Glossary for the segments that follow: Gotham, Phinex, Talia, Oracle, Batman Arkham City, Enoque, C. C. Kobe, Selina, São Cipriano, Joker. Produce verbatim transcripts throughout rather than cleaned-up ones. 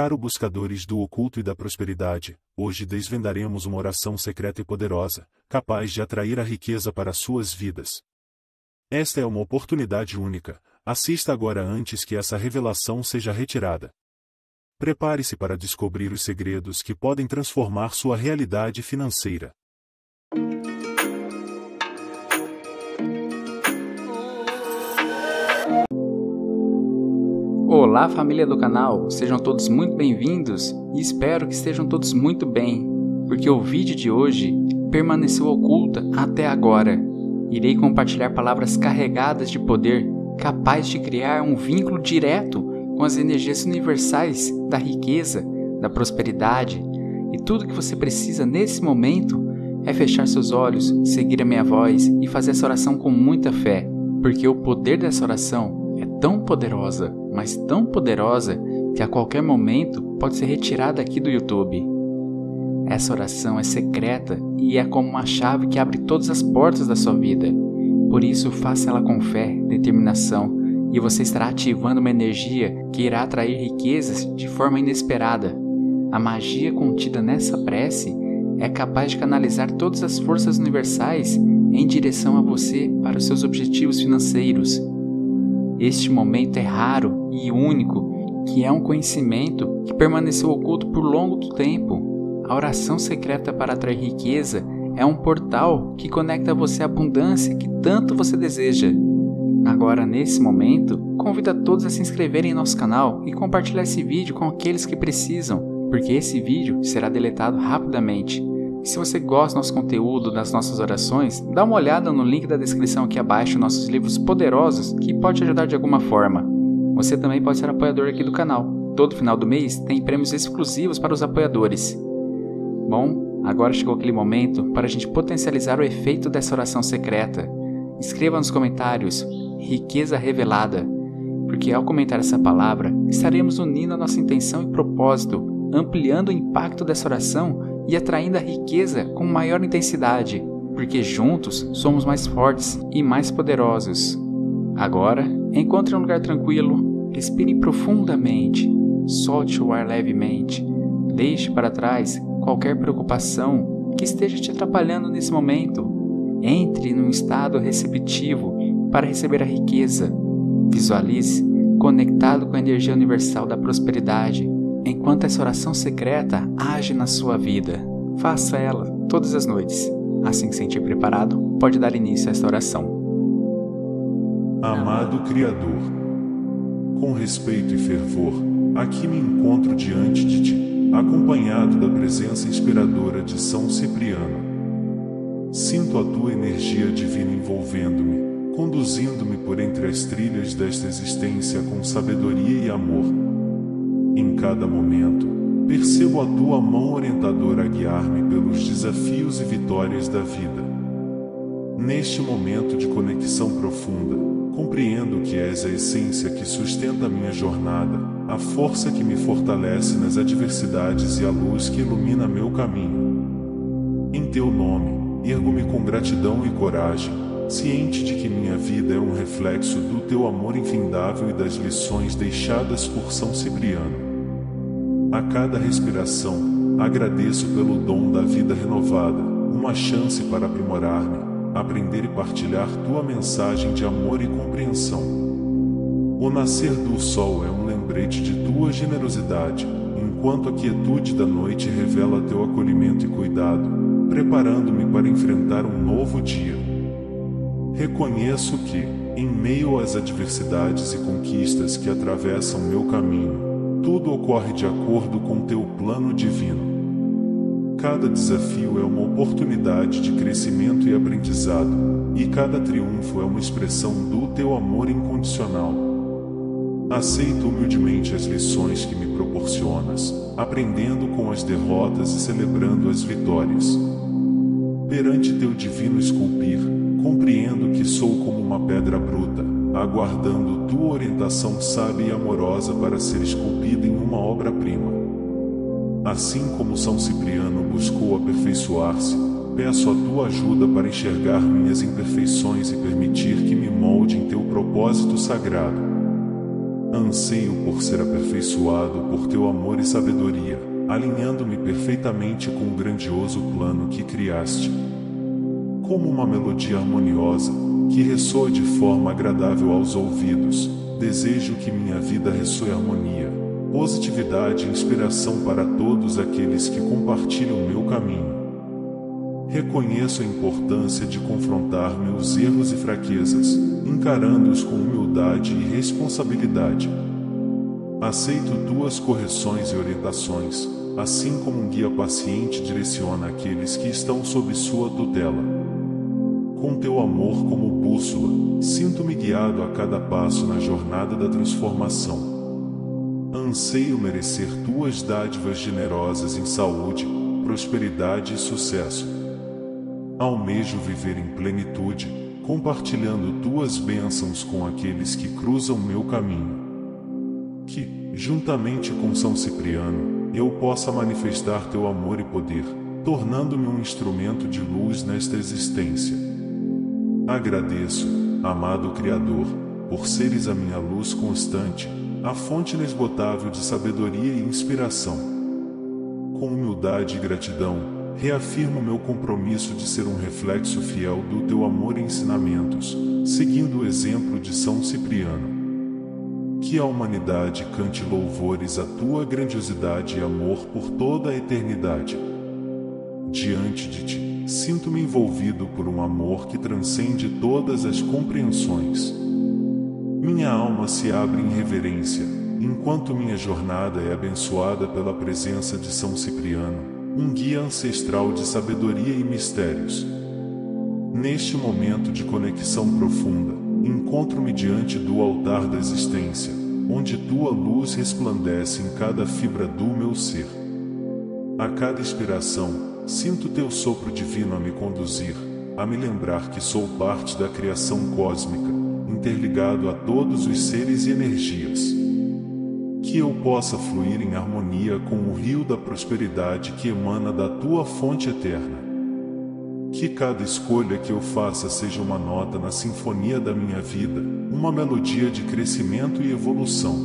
Caro buscadores do oculto e da prosperidade, hoje desvendaremos uma oração secreta e poderosa, capaz de atrair a riqueza para suas vidas. Esta é uma oportunidade única, assista agora antes que essa revelação seja retirada. Prepare-se para descobrir os segredos que podem transformar sua realidade financeira. Olá, família do canal, sejam todos muito bem-vindos e espero que estejam todos muito bem, porque o vídeo de hoje permaneceu oculta até agora. Irei compartilhar palavras carregadas de poder, capaz de criar um vínculo direto com as energias universais da riqueza, da prosperidade, e tudo que você precisa nesse momento é fechar seus olhos, seguir a minha voz e fazer essa oração com muita fé, porque o poder dessa oração é tão poderosa, mas tão poderosa, que a qualquer momento pode ser retirada aqui do YouTube. Essa oração é secreta e é como uma chave que abre todas as portas da sua vida. Por isso, faça ela com fé, determinação, e você estará ativando uma energia que irá atrair riquezas de forma inesperada. A magia contida nessa prece é capaz de canalizar todas as forças universais em direção a você para os seus objetivos financeiros. Este momento é raro e único, que é um conhecimento que permaneceu oculto por longo tempo. A oração secreta para atrair riqueza é um portal que conecta você à abundância que tanto você deseja. Agora, nesse momento, convido a todos a se inscreverem em nosso canal e compartilhar esse vídeo com aqueles que precisam, porque esse vídeo será deletado rapidamente. E se você gosta do nosso conteúdo, das nossas orações, dá uma olhada no link da descrição aqui abaixo, nossos livros poderosos que pode te ajudar de alguma forma. Você também pode ser apoiador aqui do canal. Todo final do mês tem prêmios exclusivos para os apoiadores. Bom, agora chegou aquele momento para a gente potencializar o efeito dessa oração secreta. Escreva nos comentários, riqueza revelada, porque ao comentar essa palavra, estaremos unindo a nossa intenção e propósito, ampliando o impacto dessa oração e atraindo a riqueza com maior intensidade, porque juntos somos mais fortes e mais poderosos. Agora, encontre um lugar tranquilo, respire profundamente, solte o ar levemente, deixe para trás qualquer preocupação que esteja te atrapalhando nesse momento. Entre num estado receptivo para receber a riqueza. Visualize conectado com a energia universal da prosperidade, enquanto essa oração secreta age na sua vida. Faça ela todas as noites. Assim que sentir preparado, pode dar início a esta oração. Amado Criador, com respeito e fervor, aqui me encontro diante de Ti, acompanhado da presença inspiradora de São Cipriano. Sinto a Tua energia divina envolvendo-me, conduzindo-me por entre as trilhas desta existência com sabedoria e amor. Em cada momento, percebo a Tua mão orientadora a guiar-me pelos desafios e vitórias da vida. Neste momento de conexão profunda, compreendo que és a essência que sustenta a minha jornada, a força que me fortalece nas adversidades e a luz que ilumina meu caminho. Em Teu nome, ergo-me com gratidão e coragem, ciente de que minha vida é um reflexo do Teu amor infindável e das lições deixadas por São Cipriano. A cada respiração, agradeço pelo dom da vida renovada, uma chance para aprimorar-me, aprender e partilhar Tua mensagem de amor e compreensão. O nascer do sol é um lembrete de Tua generosidade, enquanto a quietude da noite revela Teu acolhimento e cuidado, preparando-me para enfrentar um novo dia. Reconheço que, em meio às adversidades e conquistas que atravessam meu caminho, tudo ocorre de acordo com Teu plano divino. Cada desafio é uma oportunidade de crescimento e aprendizado, e cada triunfo é uma expressão do Teu amor incondicional. Aceito humildemente as lições que me proporcionas, aprendendo com as derrotas e celebrando as vitórias. Perante Teu divino esculpir, compreendo que sou como uma pedra bruta, aguardando Tua orientação sábia e amorosa para ser esculpida em uma obra-prima. Assim como São Cipriano buscou aperfeiçoar-se, peço a Tua ajuda para enxergar minhas imperfeições e permitir que me molde em Teu propósito sagrado. Anseio por ser aperfeiçoado por teu amor e sabedoria, alinhando-me perfeitamente com o grandioso plano que criaste. Como uma melodia harmoniosa, que ressoa de forma agradável aos ouvidos, desejo que minha vida ressoe harmonia, positividade e inspiração para todos aqueles que compartilham o meu caminho. Reconheço a importância de confrontar meus erros e fraquezas, encarando-os com humildade e responsabilidade. Aceito tuas correções e orientações, assim como um guia paciente direciona aqueles que estão sob sua tutela. Com teu amor como bússola, sinto-me guiado a cada passo na jornada da transformação. Anseio merecer tuas dádivas generosas em saúde, prosperidade e sucesso. Almejo viver em plenitude, compartilhando tuas bênçãos com aqueles que cruzam meu caminho. Que, juntamente com São Cipriano, eu possa manifestar teu amor e poder, tornando-me um instrumento de luz nesta existência. Agradeço, amado Criador, por seres a minha luz constante, a fonte inesgotável de sabedoria e inspiração. Com humildade e gratidão, reafirmo meu compromisso de ser um reflexo fiel do teu amor e ensinamentos, seguindo o exemplo de São Cipriano. Que a humanidade cante louvores à tua grandiosidade e amor por toda a eternidade. Diante de ti, sinto-me envolvido por um amor que transcende todas as compreensões. Minha alma se abre em reverência, enquanto minha jornada é abençoada pela presença de São Cipriano, um guia ancestral de sabedoria e mistérios. Neste momento de conexão profunda, encontro-me diante do altar da existência, onde tua luz resplandece em cada fibra do meu ser. A cada inspiração, sinto teu sopro divino a me conduzir, a me lembrar que sou parte da criação cósmica, interligado a todos os seres e energias. Que eu possa fluir em harmonia com o rio da prosperidade que emana da tua fonte eterna. Que cada escolha que eu faça seja uma nota na sinfonia da minha vida, uma melodia de crescimento e evolução.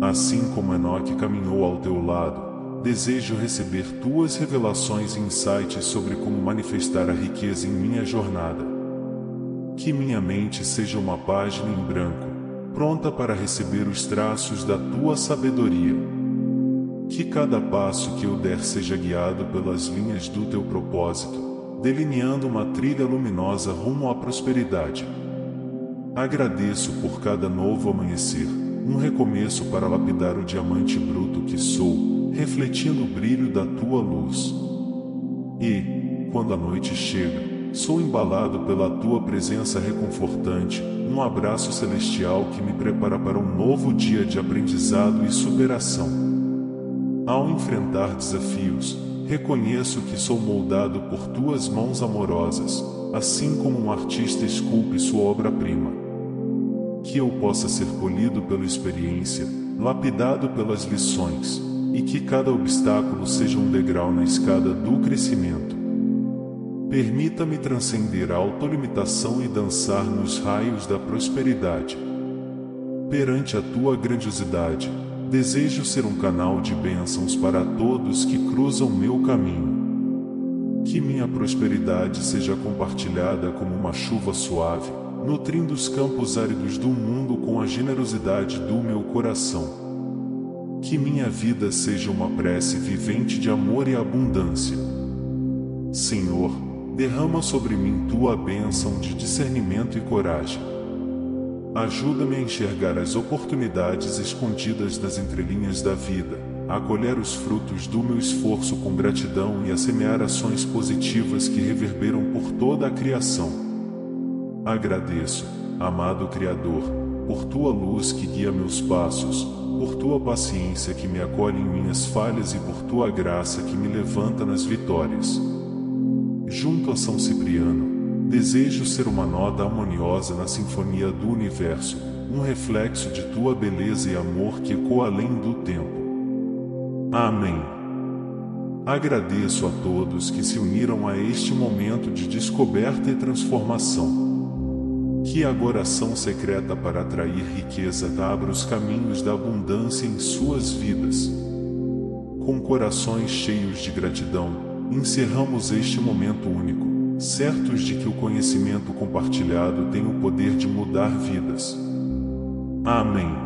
Assim como Enoque caminhou ao teu lado, desejo receber tuas revelações e insights sobre como manifestar a riqueza em minha jornada. Que minha mente seja uma página em branco, pronta para receber os traços da tua sabedoria. Que cada passo que eu der seja guiado pelas linhas do teu propósito, delineando uma trilha luminosa rumo à prosperidade. Agradeço por cada novo amanhecer, um recomeço para lapidar o diamante bruto que sou, refletindo o brilho da tua luz. E, quando a noite chega, sou embalado pela tua presença reconfortante, um abraço celestial que me prepara para um novo dia de aprendizado e superação. Ao enfrentar desafios, reconheço que sou moldado por tuas mãos amorosas, assim como um artista esculpe sua obra-prima. Que eu possa ser polido pela experiência, lapidado pelas lições, e que cada obstáculo seja um degrau na escada do crescimento. Permita-me transcender a autolimitação e dançar nos raios da prosperidade. Perante a tua grandiosidade, desejo ser um canal de bênçãos para todos que cruzam meu caminho. Que minha prosperidade seja compartilhada como uma chuva suave, nutrindo os campos áridos do mundo com a generosidade do meu coração. Que minha vida seja uma prece vivente de amor e abundância. Senhor, derrama sobre mim tua bênção de discernimento e coragem. Ajuda-me a enxergar as oportunidades escondidas nas entrelinhas da vida, a colher os frutos do meu esforço com gratidão e a semear ações positivas que reverberam por toda a criação. Agradeço, amado Criador, por tua luz que guia meus passos, por tua paciência que me acolhe em minhas falhas e por tua graça que me levanta nas vitórias. Junto a São Cipriano, desejo ser uma nota harmoniosa na sinfonia do universo, um reflexo de tua beleza e amor que ecoa além do tempo. Amém. Agradeço a todos que se uniram a este momento de descoberta e transformação. que a oração secreta para atrair riqueza abra os caminhos da abundância em suas vidas. Com corações cheios de gratidão, encerramos este momento único, certos de que o conhecimento compartilhado tem o poder de mudar vidas. Amém.